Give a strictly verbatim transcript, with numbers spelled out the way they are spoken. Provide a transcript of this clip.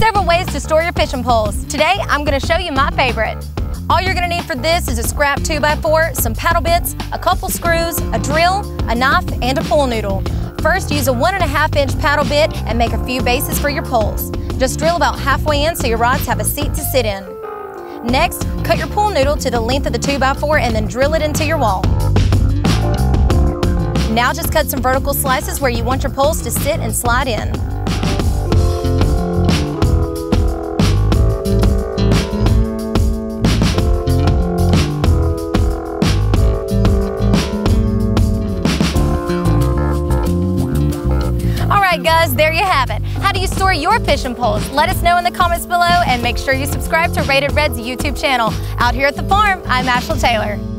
several ways to store your fishing poles. Today, I'm gonna show you my favorite. All you're gonna need for this is a scrap two by four, some paddle bits, a couple screws, a drill, a knife, and a pool noodle. First, use a one and a half inch paddle bit and make a few bases for your poles. Just drill about halfway in so your rods have a seat to sit in. Next, cut your pool noodle to the length of the two by four and then drill it into your wall. Now just cut some vertical slices where you want your poles to sit and slide in. Alright guys, there you have it. How do you store your fishing poles? Let us know in the comments below and make sure you subscribe to Rated Red's YouTube channel. Out here at the farm, I'm Ashla Taylor.